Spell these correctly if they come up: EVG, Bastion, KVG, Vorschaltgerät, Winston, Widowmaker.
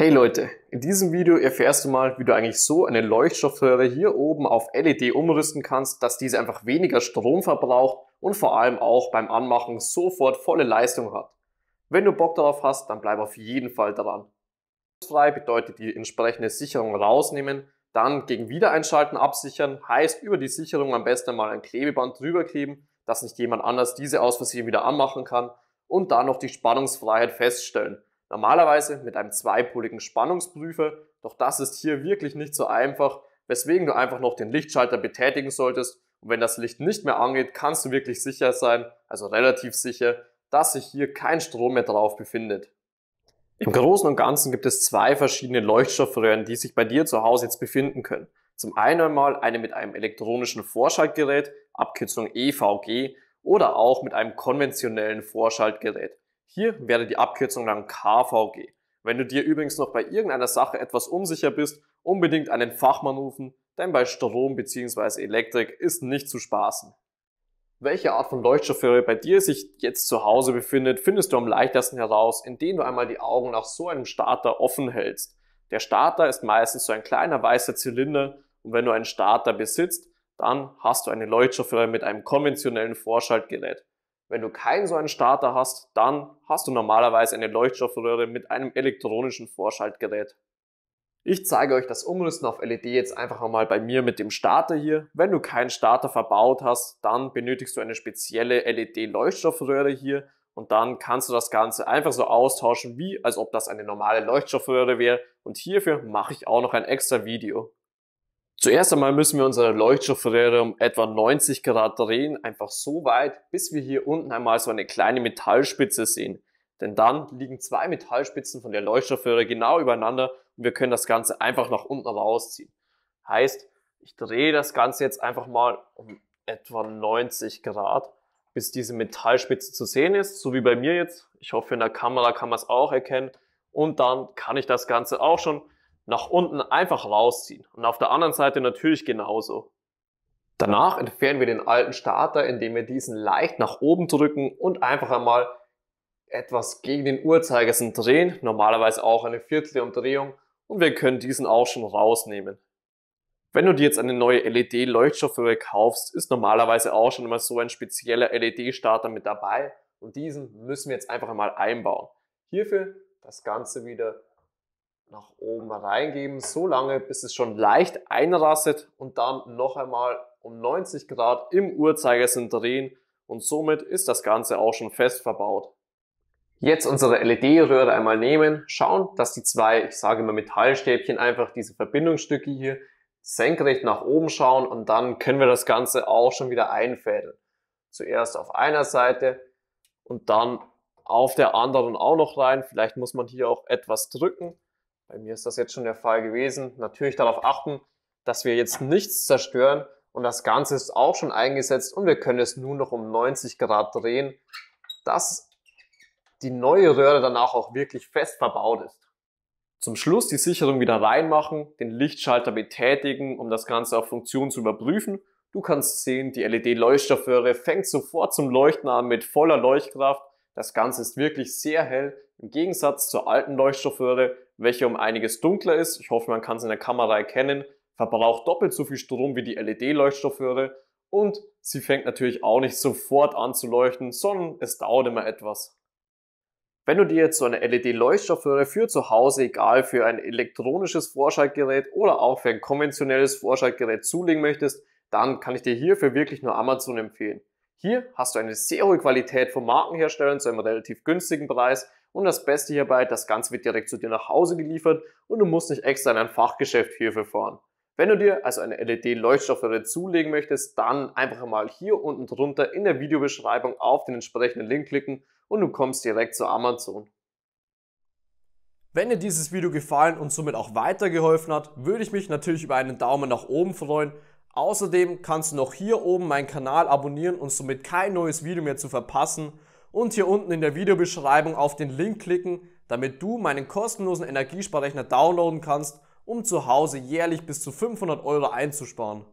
Hey Leute, in diesem Video erfährst du mal, wie du eigentlich so einen Leuchtstoffröhre hier oben auf LED umrüsten kannst, dass diese einfach weniger Strom verbraucht und vor allem auch beim Anmachen sofort volle Leistung hat. Wenn du Bock darauf hast, dann bleib auf jeden Fall dran. Frei bedeutet die entsprechende Sicherung rausnehmen, dann gegen Wiedereinschalten absichern, heißt über die Sicherung am besten mal ein Klebeband drüber kleben, dass nicht jemand anders diese aus Versehen wieder anmachen kann und dann noch die Spannungsfreiheit feststellen. Normalerweise mit einem zweipoligen Spannungsprüfer, doch das ist hier wirklich nicht so einfach, weswegen du einfach noch den Lichtschalter betätigen solltest und wenn das Licht nicht mehr angeht, kannst du wirklich sicher sein, also relativ sicher, dass sich hier kein Strom mehr drauf befindet. Im Großen und Ganzen gibt es zwei verschiedene Leuchtstoffröhren, die sich bei dir zu Hause jetzt befinden können. Zum einen einmal eine mit einem elektronischen Vorschaltgerät, Abkürzung EVG, oder auch mit einem konventionellen Vorschaltgerät. Hier wäre die Abkürzung dann KVG. Wenn du dir übrigens noch bei irgendeiner Sache etwas unsicher bist, unbedingt einen Fachmann rufen, denn bei Strom bzw. Elektrik ist nicht zu spaßen. Welche Art von Leuchtstoffröhre bei dir sich jetzt zu Hause befindet, findest du am leichtesten heraus, indem du einmal die Augen nach so einem Starter offen hältst. Der Starter ist meistens so ein kleiner weißer Zylinder und wenn du einen Starter besitzt, dann hast du eine Leuchtstoffröhre mit einem konventionellen Vorschaltgerät. Wenn du keinen so einen Starter hast, dann hast du normalerweise eine Leuchtstoffröhre mit einem elektronischen Vorschaltgerät. Ich zeige euch das Umrüsten auf LED jetzt einfach mal bei mir mit dem Starter hier. Wenn du keinen Starter verbaut hast, dann benötigst du eine spezielle LED-Leuchtstoffröhre hier und dann kannst du das Ganze einfach so austauschen, wie als ob das eine normale Leuchtstoffröhre wäre und hierfür mache ich auch noch ein extra Video. Zuerst einmal müssen wir unsere Leuchtstoffröhre um etwa 90 Grad drehen, einfach so weit, bis wir hier unten einmal so eine kleine Metallspitze sehen. Denn dann liegen zwei Metallspitzen von der Leuchtstoffröhre genau übereinander und wir können das Ganze einfach nach unten rausziehen. Heißt, ich drehe das Ganze jetzt einfach mal um etwa 90 Grad, bis diese Metallspitze zu sehen ist, so wie bei mir jetzt. Ich hoffe, in der Kamera kann man es auch erkennen und dann kann ich das Ganze auch schon nach unten einfach rausziehen und auf der anderen Seite natürlich genauso. Danach entfernen wir den alten Starter, indem wir diesen leicht nach oben drücken und einfach einmal etwas gegen den Uhrzeigersinn drehen, normalerweise auch eine Viertelumdrehung und wir können diesen auch schon rausnehmen. Wenn du dir jetzt eine neue LED-Leuchtstoffröhre kaufst, ist normalerweise auch schon immer so ein spezieller LED-Starter mit dabei und diesen müssen wir jetzt einfach einmal einbauen. Hierfür das Ganze wieder nach oben reingeben, so lange, bis es schon leicht einrastet und dann noch einmal um 90 Grad im Uhrzeigersinn drehen und somit ist das Ganze auch schon fest verbaut. Jetzt unsere LED-Röhre einmal nehmen, schauen, dass die zwei, ich sage immer Metallstäbchen, einfach diese Verbindungsstücke hier senkrecht nach oben schauen und dann können wir das Ganze auch schon wieder einfädeln. Zuerst auf einer Seite und dann auf der anderen auch noch rein, vielleicht muss man hier auch etwas drücken. Bei mir ist das jetzt schon der Fall gewesen. Natürlich darauf achten, dass wir jetzt nichts zerstören und das Ganze ist auch schon eingesetzt und wir können es nun noch um 90 Grad drehen, dass die neue Röhre danach auch wirklich fest verbaut ist. Zum Schluss die Sicherung wieder reinmachen, den Lichtschalter betätigen, um das Ganze auf Funktion zu überprüfen. Du kannst sehen, die LED-Leuchtstoffröhre fängt sofort zum Leuchten an mit voller Leuchtkraft. Das Ganze ist wirklich sehr hell, im Gegensatz zur alten Leuchtstoffröhre, welche um einiges dunkler ist, ich hoffe man kann es in der Kamera erkennen, verbraucht doppelt so viel Strom wie die LED-Leuchtstoffröhre und sie fängt natürlich auch nicht sofort an zu leuchten, sondern es dauert immer etwas. Wenn du dir jetzt so eine LED-Leuchtstoffröhre für zu Hause, egal für ein elektronisches Vorschaltgerät oder auch für ein konventionelles Vorschaltgerät zulegen möchtest, dann kann ich dir hierfür wirklich nur Amazon empfehlen. Hier hast du eine sehr hohe Qualität von Markenherstellern zu einem relativ günstigen Preis und das Beste hierbei, das Ganze wird direkt zu dir nach Hause geliefert und du musst nicht extra in ein Fachgeschäft hierfür fahren. Wenn du dir also eine LED-Leuchtstoffröhre zulegen möchtest, dann einfach mal hier unten drunter in der Videobeschreibung auf den entsprechenden Link klicken und du kommst direkt zu Amazon. Wenn dir dieses Video gefallen und somit auch weitergeholfen hat, würde ich mich natürlich über einen Daumen nach oben freuen. Außerdem kannst du noch hier oben meinen Kanal abonnieren und somit kein neues Video mehr zu verpassen und hier unten in der Videobeschreibung auf den Link klicken, damit du meinen kostenlosen Energiesparrechner downloaden kannst, um zu Hause jährlich bis zu 500 € einzusparen.